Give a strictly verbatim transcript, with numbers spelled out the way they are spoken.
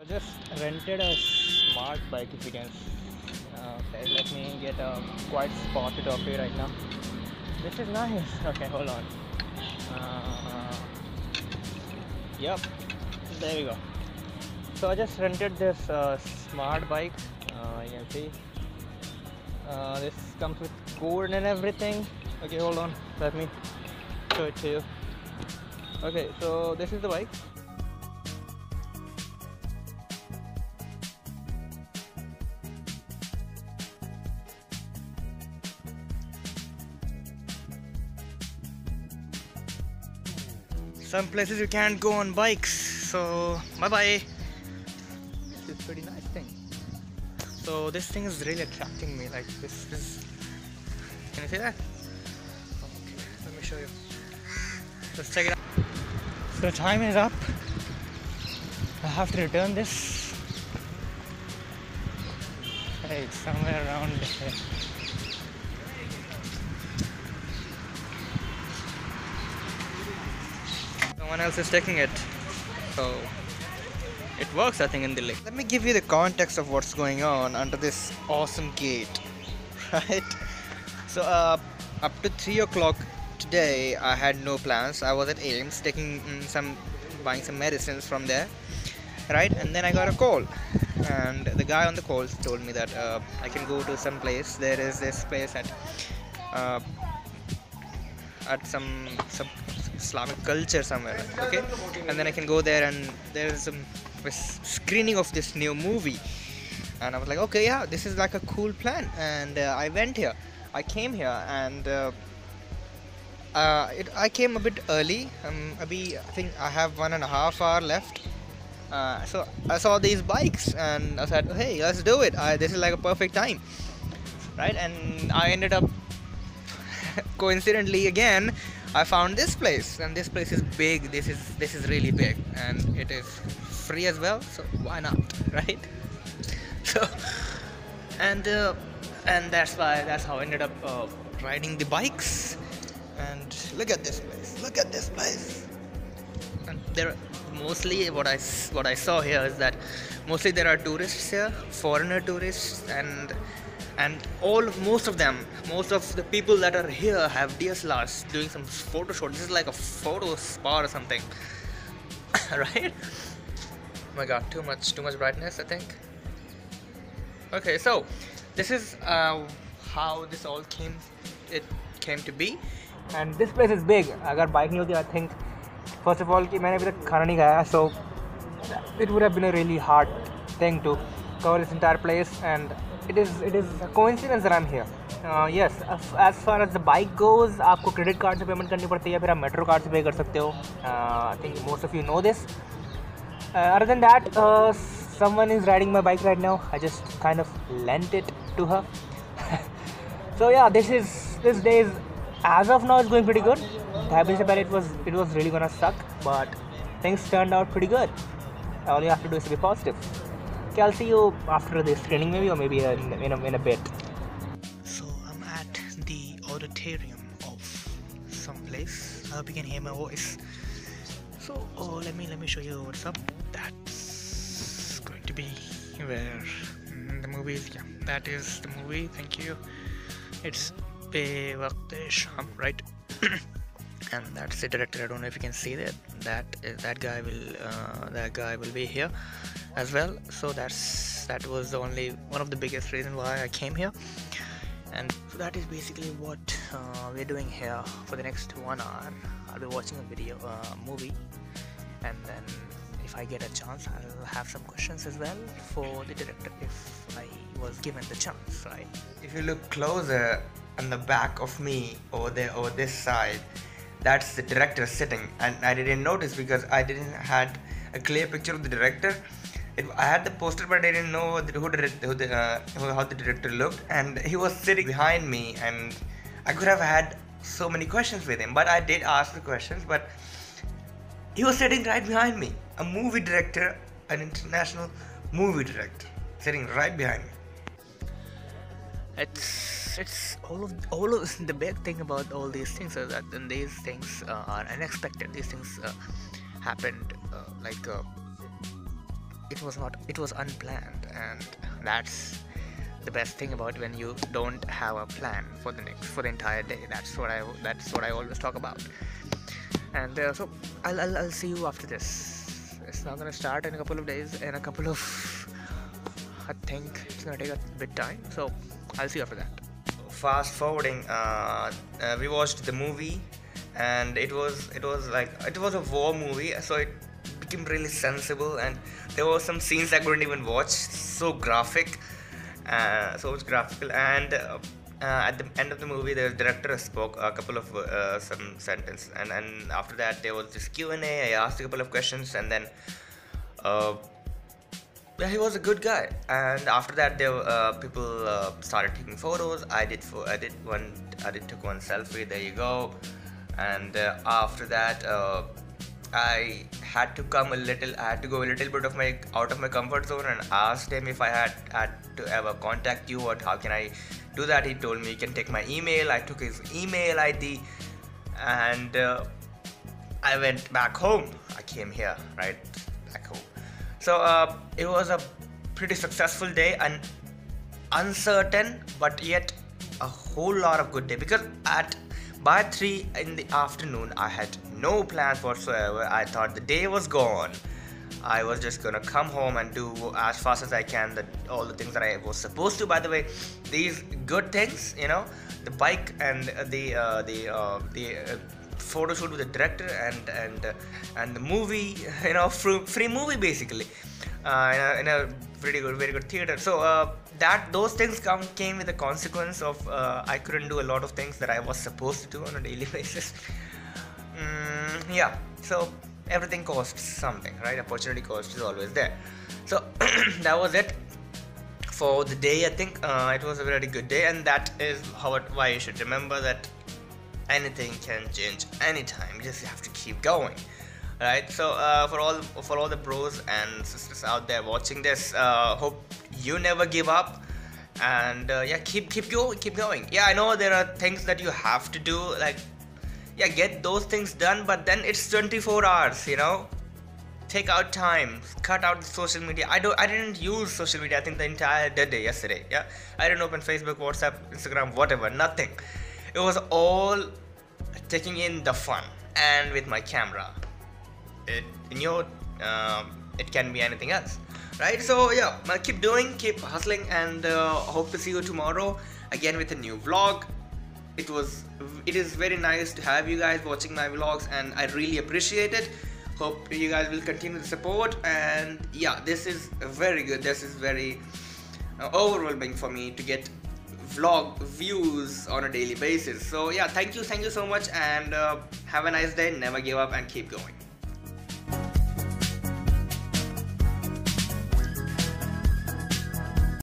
I just rented a smart bike, if you can. Uh, okay, let me get a quite spotted of it right now. This is nice. Okay, hold on. Uh, yep, there we go. So I just rented this uh, smart bike. Uh, you can see. Uh, this comes with cord and everything. Okay, hold on. Let me show it to you. Okay, so this is the bike. Some places you can't go on bikes, so bye bye. This is pretty nice thing. So this thing is really attracting me. Like this is. Can you see that? Okay, let me show you. Let's check it out. So the time is up. I have to return this. Hey, it's somewhere around here. Someone else is taking it, so it works, I think, in the lake. Let me give you the context of what's going on under this awesome gate, right? So uh, up to three o'clock today I had no plans. I was at AIMS taking mm, some buying some medicines from there, right? And then I got a call, and the guy on the call told me that uh, I can go to some place. There is this place at uh, at some some Islamic culture somewhere, okay? And then I can go there, and there's some screening of this new movie, and I was like, okay, yeah, this is like a cool plan. And uh, I went here, I came here, and uh, uh, it, I came a bit early. um, I think I have one and a half hour left, uh, so I saw these bikes and I said, hey, let's do it. I, this is like a perfect time, right? And I ended up coincidentally again I found this place, and this place is big. This is this is really big, and it is free as well. So why not, right? So and uh, and that's why that's how I ended up uh, riding the bikes. And look at this place. Look at this place. And there, mostly what I what I saw here is that mostly there are tourists here, foreigner tourists, and. And all most of them, most of the people that are here have D S L Rs doing some photo shoot. This is like a photo spa or something, right? Oh my god, too much, too much brightness, I think. Okay, so this is uh, how this all came, it came to be. And this place is big. I got bike nahi hoti, I think. First of all, ki maine abhi tak khana nahi khaya, so it would have been a really hard thing to cover this entire place. And It is it is a coincidence that I'm here. Uh, yes, as far as the bike goes, आपको credit card से payment करनी पड़ती है, फिर आप metro card से pay कर सकते हो. I think most of you know this. Uh, other than that, uh, someone is riding my bike right now. I just kind of lent it to her. So yeah, this is this day is as of now it's going pretty good. It was it was really gonna suck, but things turned out pretty good. All you have to do is to be positive. Okay, I'll see you after this training, maybe, or maybe in, in, a, in a bit. So I'm at the auditorium of some place. I hope you can hear my voice. So oh, let me let me show you what's up. That's going to be where the movie is. Yeah, that is the movie. Thank you. It's Pe Vakte Shaham, right? And that's the director. I don't know if you can see that. That that guy will uh, that guy will be here as well. So that's that was the only one of the biggest reason why I came here. And so that is basically what uh, we're doing here for the next one hour. I'll be watching a video uh, movie, and then if I get a chance I'll have some questions as well for the director, if I was given the chance, right? If you look closer on the back of me, over there, over this side, that's the director sitting. And I didn't notice because I didn't had a clear picture of the director. It, I had the poster, but I didn't know who, who the, uh, how the director looked, and he was sitting behind me, and I could have had so many questions with him, but I did ask the questions, but he was sitting right behind me. A movie director, an international movie director, sitting right behind me. It's it's all of all of the big thing about all these things is that then these things uh, are unexpected. These things uh, happened uh, like. Uh, it was not it was unplanned, and that's the best thing about when you don't have a plan for the next for the entire day. That's what I that's what I always talk about. And uh, so I'll, I'll I'll see you after this. It's now gonna start in a couple of days, in a couple of I think it's gonna take a bit time. So I'll see you after that. Fast forwarding, uh, uh, we watched the movie, and it was it was like it was a war movie, so it became really sensible, and there were some scenes I couldn't even watch. So graphic. Uh, so it's graphical, and uh, uh, at the end of the movie, the director spoke a couple of uh, some sentences, and and after that there was this Q and A. I asked a couple of questions, and then uh, yeah, he was a good guy. And after that, there uh, people uh, started taking photos. I did for I did one I did took one selfie. There you go. And uh, after that, uh, I had to come a little. I had to go a little bit of my out of my comfort zone and asked him if I had had to ever contact you or how can I do that. He told me you can take my email. I took his email I D, and uh, I went back home. I came here, right, back home. So uh, it was a pretty successful day, and uncertain, but yet a whole lot of good day, because at by three in the afternoon, I had no plans whatsoever. I thought the day was gone. I was just gonna come home and do as fast as I can the, all the things that I was supposed to. By the way, these good things, you know, the bike and the uh, the uh, the uh, photo shoot with the director, and and uh, and the movie, you know, free, free movie basically, uh, in, a, in a pretty good, very good theater. So uh, that those things come came with the consequence of uh, I couldn't do a lot of things that I was supposed to do on a daily basis. Mm, yeah, so everything costs something, right? Opportunity cost is always there. So that was it for the day. I think uh, it was a very good day, and that is how it, why you should remember that anything can change anytime. You just have to keep going, right? So uh, for all for all the bros and sisters out there watching this, uh, hope you never give up, and uh, yeah, keep keep go keep going. Yeah, I know there are things that you have to do, like. Yeah, get those things done, but then it's twenty-four hours, you know. Take out time, cut out the social media. I don't. I didn't use social media. I think the entire day yesterday. Yeah, I didn't open Facebook, WhatsApp, Instagram, whatever. Nothing. It was all taking in the fun, and with my camera. It in your. Um, it can be anything else, right? So yeah, keep doing, keep hustling, and uh, hope to see you tomorrow again with a new vlog. It was, it is very nice to have you guys watching my vlogs, and I really appreciate it. Hope you guys will continue the support, and yeah, this is very good. This is very uh, overwhelming for me to get vlog views on a daily basis. So yeah, thank you, thank you so much, and uh, have a nice day. Never give up and keep going.